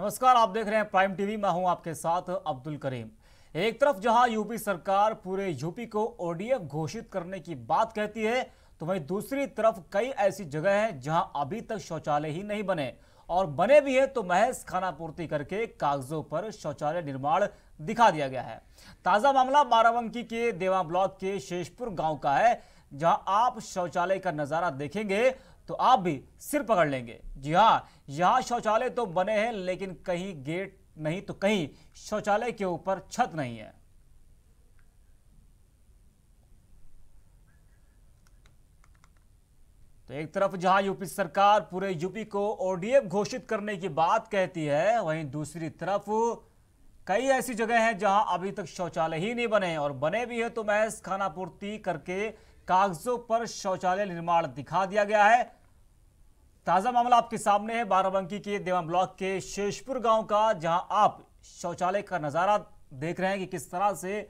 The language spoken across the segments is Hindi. नमस्कार, आप देख रहे हैं प्राइम टीवी। मैं हूं आपके साथ अब्दुल करीम। एक तरफ जहां यूपी सरकार पूरे यूपी को ओडीएफ घोषित करने की बात कहती है, तो वहीं दूसरी तरफ कई ऐसी जगह हैं जहां अभी तक शौचालय ही नहीं बने, और बने भी हैं तो महज खानापूर्ति करके कागजों पर शौचालय निर्माण दिखा दिया गया है। ताज़ा मामला बाराबंकी के देवा ब्लॉक के शेषपुर गाँव का है, जहाँ आप शौचालय का नज़ारा देखेंगे तो आप भी सिर पकड़ लेंगे। जी हाँ, यहाँ शौचालय तो बने हैं, लेकिन कहीं गेट नहीं तो कहीं शौचालय के ऊपर छत नहीं है। तो एक तरफ जहाँ यूपी सरकार पूरे यूपी को ओडीएफ घोषित करने की बात कहती है, वहीं दूसरी तरफ कई ऐसी जगह हैं जहाँ अभी तक शौचालय ही नहीं बने, और बने भी हैं तो महज खानापूर्ति करके कागजों पर शौचालय निर्माण दिखा दिया गया है। ताजा मामला आपके सामने है बाराबंकी के देवा ब्लॉक के शेषपुर गांव का, जहां आप शौचालय का नज़ारा देख रहे हैं कि किस तरह से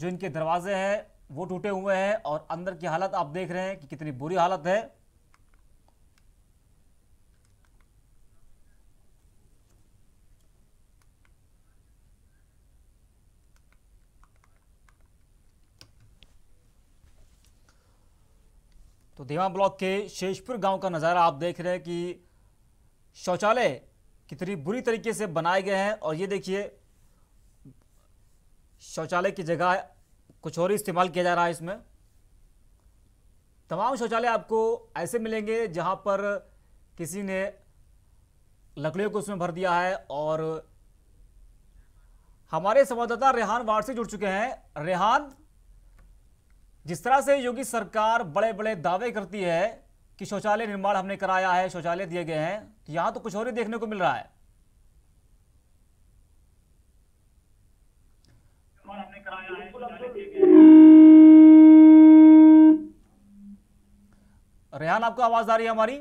जो इनके दरवाजे हैं वो टूटे हुए हैं, और अंदर की हालत आप देख रहे हैं कि कितनी बुरी हालत है। तो देवा ब्लॉक के शेषपुर गांव का नज़ारा आप देख रहे हैं कि शौचालय कितनी बुरी तरीके से बनाए गए हैं, और ये देखिए शौचालय की जगह कुछ और ही इस्तेमाल किया जा रहा है। इसमें तमाम शौचालय आपको ऐसे मिलेंगे जहां पर किसी ने लकड़ियों को उसमें भर दिया है। और हमारे संवाददाता रेहान वारसी जुड़ चुके हैं। रेहान, जिस तरह से योगी सरकार बड़े बड़े दावे करती है कि शौचालय निर्माण हमने कराया है, शौचालय दिए गए हैं, तो यहाँ तो कुछ और ही देखने को मिल रहा है। रेहान, आपको आवाज आ रही है हमारी?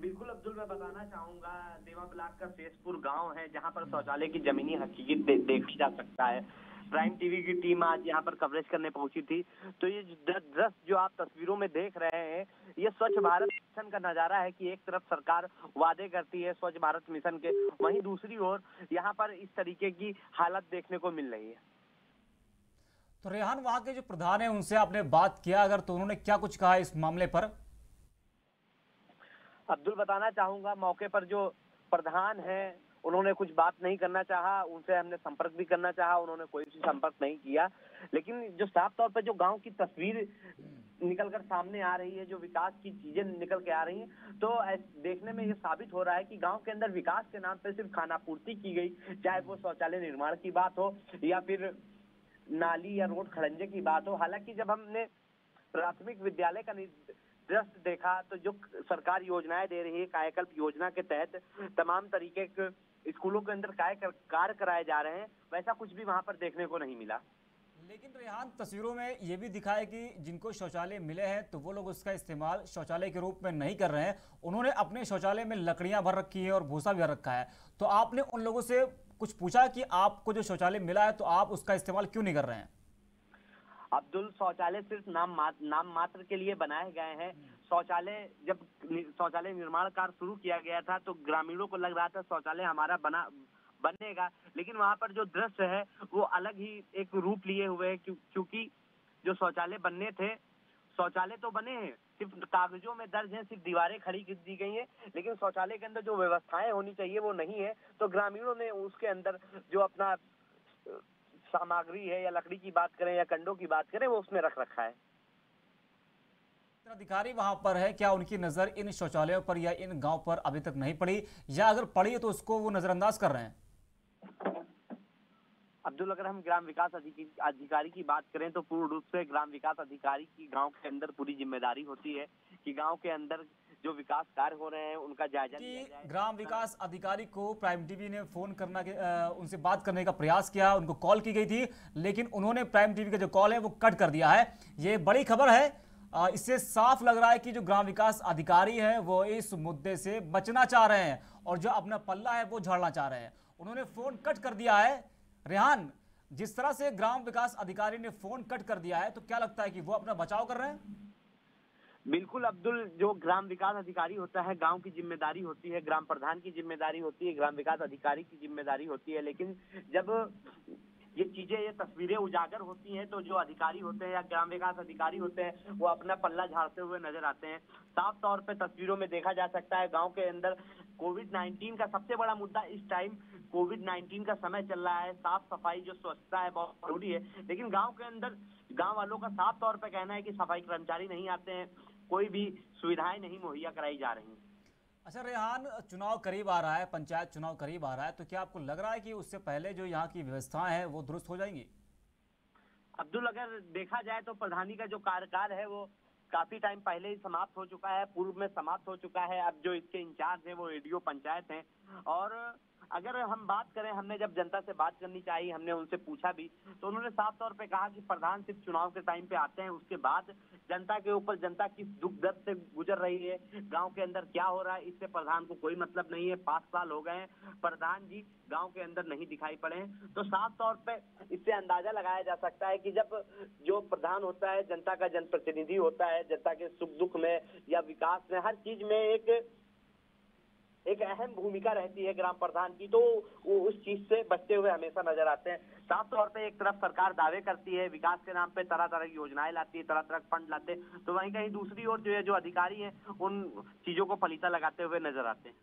बिल्कुल अब्दुल, मैं बताना चाहूंगा देवा ब्लॉक का शेषपुर गांव है जहां पर शौचालय की जमीनी हकीकत देखी जा सकता है। प्राइम टीवी की टीम आज यहां पर कवरेज करने पहुंची थी, तो ये दृश्य जो आप तस्वीरों में देख रहे हैं ये स्वच्छ भारत मिशन का नजारा है कि एक तरफ सरकार वादे करती है स्वच्छ भारत मिशन के, वहीं दूसरी ओर यहां पर इस तरीके की हालत देखने को मिल रही है। तो रेहान, वहां के जो प्रधान है उनसे आपने बात किया अगर, तो उन्होंने क्या कुछ कहा इस मामले पर? अब्दुल, बताना चाहूंगा मौके पर जो प्रधान है उन्होंने कुछ बात नहीं करना चाहा, उनसे हमने संपर्क भी करना चाहा, उन्होंने कोई भी संपर्क नहीं किया। लेकिन जो साफ तौर पर जो गांव की तस्वीर निकलकर सामने आ रही है, जो विकास की चीजें निकल के आ रही हैं, तो देखने में ये साबित हो रहा है कि गांव के अंदर विकास के नाम पर सिर्फ खानापूर्ति की गई, चाहे वो शौचालय निर्माण की बात हो या फिर नाली या रोड खड़ंजे की बात हो। हालांकि जब हमने प्राथमिक विद्यालय का दृश्य देखा तो जो सरकार योजनाएं दे रही है, कायाकल्प योजना के तहत तमाम तरीके के स्कूलों के अंदर कार्य कराए जा रहे हैं, वैसा कुछ भी वहां पर देखने को नहीं मिला। लेकिन रेहान, तस्वीरों में ये भी दिखा है कि जिनको शौचालय मिले हैं तो वो लोग उसका इस्तेमाल शौचालय के रूप में नहीं कर रहे हैं। उन्होंने अपने शौचालय में लकड़ियां भर रखी है और भूसा भी भर रखा है। तो आपने उन लोगों से कुछ पूछा कि आपको जो शौचालय मिला है तो आप उसका इस्तेमाल क्यों नहीं कर रहे हैं? अब्दुल, शौचालय सिर्फ नाम मात्र के लिए बनाए गए हैं। शौचालय जब शौचालय निर्माण कार्य शुरू किया गया था तो ग्रामीणों को लग रहा था शौचालय हमारा बनेगा, लेकिन वहां पर जो दृश्य है वो अलग ही एक रूप लिए हुए है, क्योंकि जो शौचालय बनने थे, शौचालय तो बने हैं, सिर्फ कागजों में दर्ज है, सिर्फ दीवारें खड़ी कर दी गई है, लेकिन शौचालय के अंदर जो व्यवस्थाएं होनी चाहिए वो नहीं है। तो ग्रामीणों ने उसके अंदर जो अपना सामग्री है, या लकड़ी की बात करें या कंडों की बात करें, वो उसमें रख रखा है। अधिकारी वहां पर है, क्या उनकी नजर इन शौचालयों पर या इन गांव पर अभी तक नहीं पड़ी, या अगर पड़ी तो उसको वो नजरअंदाज कर रहे हैं? अब्दुल, अगर हम ग्राम विकास अधिकारी की बात करें तो पूर्ण रूप से ग्राम विकास अधिकारी की गांव के अंदर पूरी जिम्मेदारी होती है कि गांव के अंदर जो विकास कार्य हो रहे हैं उनका जायजा लिया जाए। ग्राम विकास अधिकारी को प्राइम टीवी ने फोन करना उनसे बात करने का प्रयास किया, उनको कॉल की गई थी, लेकिन उन्होंने प्राइम टीवी का जो कॉल है वो कट कर दिया है। ये बड़ी खबर है। इससे साफ लग रहा है कि जो ग्राम विकास अधिकारी है वो इस मुद्दे से बचना चाह रहे हैं और जो अपना पल्ला है वो झाड़ना चाह रहे हैं। उन्होंने फोन कट कर दिया है। रेहान, जिस तरह से ग्राम विकास अधिकारी ने फोन कट कर दिया है, तो क्या लगता है कि वो अपना बचाव कर रहे हैं? बिल्कुल अब्दुल, जो ग्राम विकास अधिकारी होता है गांव की जिम्मेदारी होती है, ग्राम प्रधान की जिम्मेदारी होती है, ग्राम विकास अधिकारी की जिम्मेदारी होती है, लेकिन जब ये चीजें ये तस्वीरें उजागर होती हैं तो जो अधिकारी होते हैं या ग्राम विकास अधिकारी होते हैं वो अपना पल्ला झाड़ते हुए नजर आते हैं। साफ तौर पे तस्वीरों में देखा जा सकता है गांव के अंदर कोविड-19 का सबसे बड़ा मुद्दा, इस टाइम कोविड-19 का समय चल रहा है, साफ सफाई जो स्वच्छता है बहुत जरूरी है, लेकिन गाँव के अंदर गाँव वालों का साफ तौर पर कहना है कि सफाई कर्मचारी नहीं आते हैं, कोई भी सुविधाएं नहीं मुहैया कराई जा रही। अच्छा रेहान, चुनाव करीब आ रहा है, पंचायत चुनाव करीब आ रहा है, तो क्या आपको लग रहा है कि उससे पहले जो यहाँ की व्यवस्थाएं हैं वो दुरुस्त हो जाएंगी? अब्दुल, अगर देखा जाए तो प्रधानी का जो कार्यकाल है वो काफी टाइम पहले ही समाप्त हो चुका है, पूर्व में समाप्त हो चुका है। अब जो इसके इंचार्ज हैं वो एडीओ पंचायत हैं, और अगर हम बात करें, हमने जब जनता से बात करनी चाहिए हमने उनसे पूछा भी तो उन्होंने साफ तौर पे कहा कि प्रधान सिर्फ चुनाव के टाइम पे आते हैं, उसके बाद जनता के ऊपर जनता किस दुख दर्द से गुजर रही है, गांव के अंदर क्या हो रहा है, इससे प्रधान को कोई मतलब नहीं है। 5 साल हो गए हैं प्रधान जी गाँव के अंदर नहीं दिखाई पड़े हैं, तो साफ तौर पर इससे अंदाजा लगाया जा सकता है कि जब जो प्रधान होता है जनता का जनप्रतिनिधि होता है, जनता के सुख दुख में या विकास में हर चीज में एक अहम भूमिका रहती है ग्राम प्रधान की, तो वो उस चीज से बचते हुए हमेशा नजर आते हैं। साफ तौर पे एक तरफ सरकार दावे करती है विकास के नाम पे, तरह तरह की योजनाएं लाती है, तरह तरह के फंड लाते हैं, तो वहीं कहीं दूसरी ओर जो है जो अधिकारी हैं उन चीजों को फलीता लगाते हुए नजर आते हैं।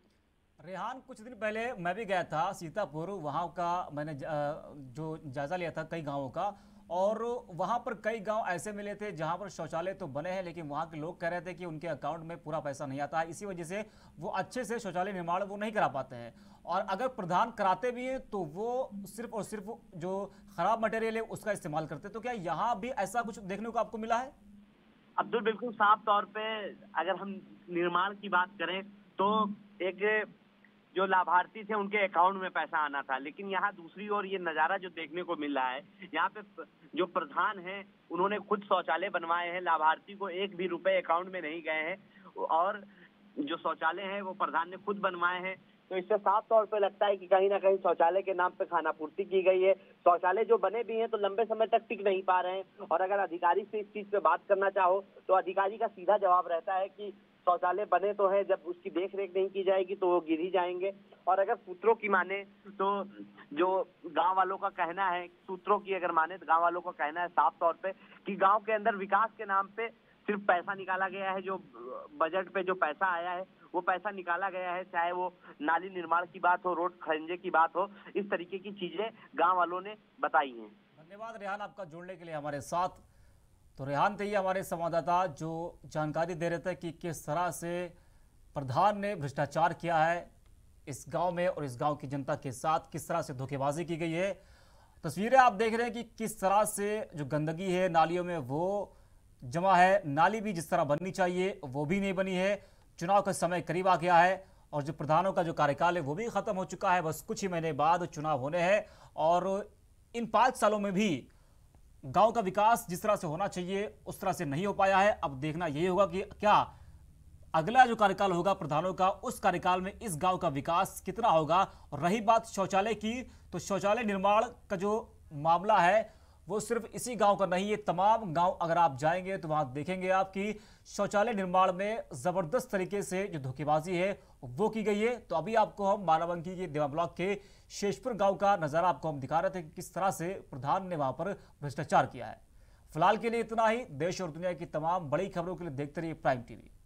रेहान, कुछ दिन पहले मैं भी गया था सीतापुर, वहाँ का मैंने जो जायजा लिया था कई गाँवों का, और वहाँ पर कई गांव ऐसे मिले थे जहाँ पर शौचालय तो बने हैं लेकिन वहाँ के लोग कह रहे थे कि उनके अकाउंट में पूरा पैसा नहीं आता है, इसी वजह से वो अच्छे से शौचालय निर्माण वो नहीं करा पाते हैं, और अगर प्रधान कराते भी हैं तो वो सिर्फ और सिर्फ जो खराब मटेरियल है उसका इस्तेमाल करते हैं। तो क्या यहाँ भी ऐसा कुछ देखने को आपको मिला है? अब्दुल, बिल्कुल साफ तौर पर अगर हम निर्माण की बात करें तो एक जो लाभार्थी थे उनके अकाउंट में पैसा आना था, लेकिन यहाँ दूसरी ओर ये नज़ारा जो देखने को मिल रहा है, यहाँ पे जो प्रधान हैं उन्होंने खुद शौचालय बनवाए हैं, लाभार्थी को एक भी रुपए अकाउंट में नहीं गए हैं, और जो शौचालय हैं वो प्रधान ने खुद बनवाए हैं, तो इससे साफ तौर पे लगता है कि कहीं ना कहीं शौचालय के नाम पे खानापूर्ति की गई है। शौचालय जो बने भी हैं तो लंबे समय तक टिक नहीं पा रहे हैं, और अगर अधिकारी से इस चीज़ पे बात करना चाहो तो अधिकारी का सीधा जवाब रहता है कि शौचालय बने तो है, जब उसकी देख रेख नहीं की जाएगी तो वो गिर ही जाएंगे। और अगर सूत्रों की माने तो जो गांव वालों का कहना है, सूत्रों की अगर माने तो गांव वालों का कहना है साफ तौर पे कि गांव के अंदर विकास के नाम पे सिर्फ पैसा निकाला गया है, जो बजट पे जो पैसा आया है वो पैसा निकाला गया है, चाहे वो नाली निर्माण की बात हो, रोड खंजे की बात हो, इस तरीके की चीजें गाँव वालों ने बताई है। धन्यवाद रेहान आपका जुड़ने के लिए हमारे साथ। तो रेहान थे हमारे संवाददाता जो जानकारी दे रहे थे कि किस तरह से प्रधान ने भ्रष्टाचार किया है इस गांव में और इस गांव की जनता के साथ किस तरह से धोखेबाजी की गई है। तस्वीरें आप देख रहे हैं कि किस तरह से जो गंदगी है नालियों में वो जमा है, नाली भी जिस तरह बननी चाहिए वो भी नहीं बनी है। चुनाव का समय करीब आ गया है और जो प्रधानों का जो कार्यकाल है वो भी ख़त्म हो चुका है, बस कुछ ही महीने बाद चुनाव होने हैं, और इन 5 सालों में भी गांव का विकास जिस तरह से होना चाहिए उस तरह से नहीं हो पाया है। अब देखना यही होगा कि क्या अगला जो कार्यकाल होगा प्रधानों का, उस कार्यकाल में इस गांव का विकास कितना होगा। और रही बात शौचालय की, तो शौचालय निर्माण का जो मामला है वो सिर्फ इसी गांव का नहीं है, तमाम गांव अगर आप जाएंगे तो वहाँ देखेंगे आप कि शौचालय निर्माण में ज़बरदस्त तरीके से जो धोखेबाजी है वो की गई है। तो अभी आपको हम बाराबंकी के देवा ब्लॉक के शेषपुर गांव का नज़ारा आपको हम दिखा रहे थे कि किस तरह से प्रधान ने वहां पर भ्रष्टाचार किया है। फिलहाल के लिए इतना ही। देश और दुनिया की तमाम बड़ी खबरों के लिए देखते रहिए प्राइम टीवी।